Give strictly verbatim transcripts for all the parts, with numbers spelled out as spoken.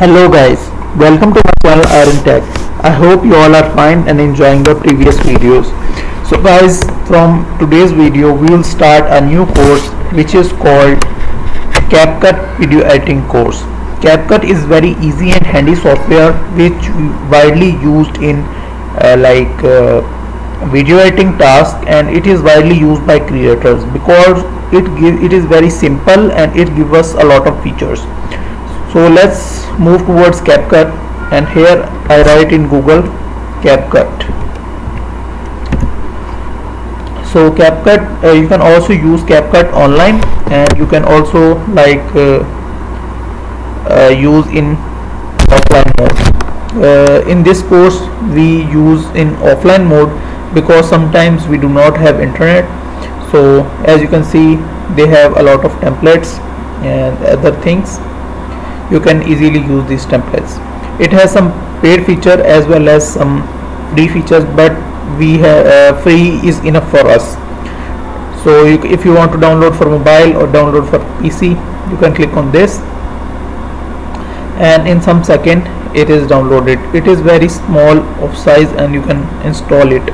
Hello guys, welcome to my channel Iron Tech. I hope you all are fine and enjoying the previous videos. So guys, from today's video we will start a new course which is called CapCut video editing course. CapCut is very easy and handy software which widely used in uh, like uh, video editing task, and it is widely used by creators because it give it is very simple and it gives us a lot of features. So let's move towards CapCut, and here I write in Google CapCut. So CapCut, uh, you can also use CapCut online, and you can also like uh, uh, use in offline mode. Uh, in this course we use in offline mode because sometimes we do not have internet. So as you can see, they have a lot of templates and other things. You can easily use these templates. It has some paid feature as well as some free features, but we have uh, free is enough for us. So you, if you want to download for mobile or download for P C, you can click on this, and in some second it is downloaded. It is very small of size and you can install it.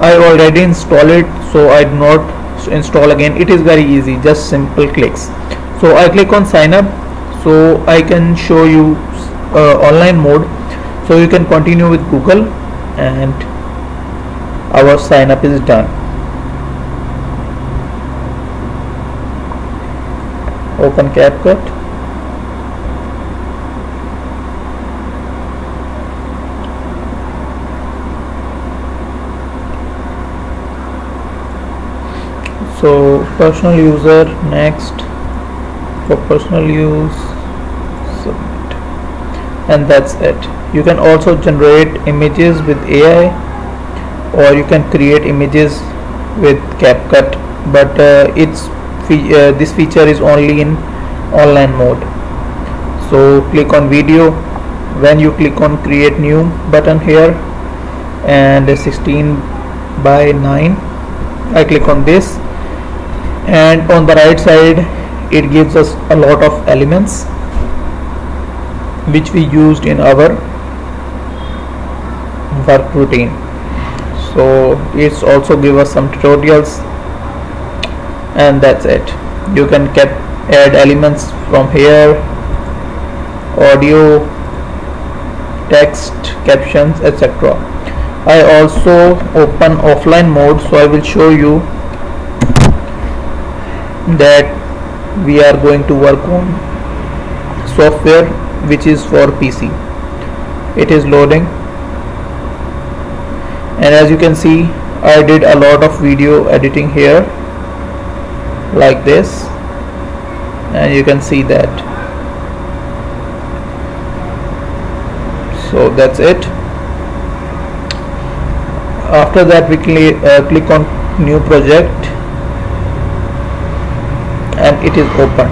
I already installed it, so I do not install again. It is very easy, just simple clicks. So I click on sign up. So I can show you uh, online mode, so you can continue with Google, and our sign up is done. Open CapCut. So personal user, next. For personal use, submit, and that's it. You can also generate images with A I, or you can create images with CapCut, but uh, it's fe uh, this feature is only in online mode. So click on video. When you click on create new button here, and sixteen by nine, I click on this, and on the right side it gives us a lot of elements which we used in our work routine. So it's also give us some tutorials, and that's it. You can cap add elements from here, audio, text, captions, et cetera. I also open offline mode, so I will show you that we are going to work on software which is for P C. It is loading, and as you can see, I did a lot of video editing here like this, and you can see that. So that's it. After that we cl uh, click on new project, and it is open,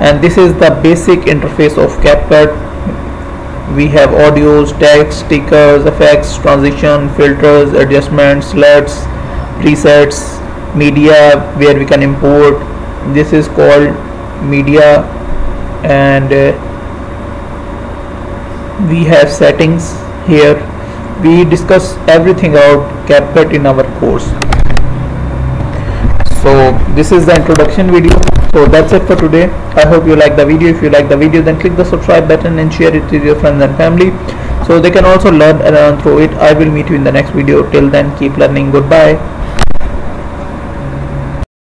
and this is the basic interface of CapCut. We have audios, text, stickers, effects, transition, filters, adjustments, slats, presets, media, where we can import. This is called media, and uh, we have settings here. We discuss everything about CapCut in our course. So this is the introduction video. So that's it for today. I hope you like the video. If you like the video, then click the subscribe button and share it with your friends and family so they can also learn and learn through it. I will meet you in the next video. Till then, keep learning. Goodbye.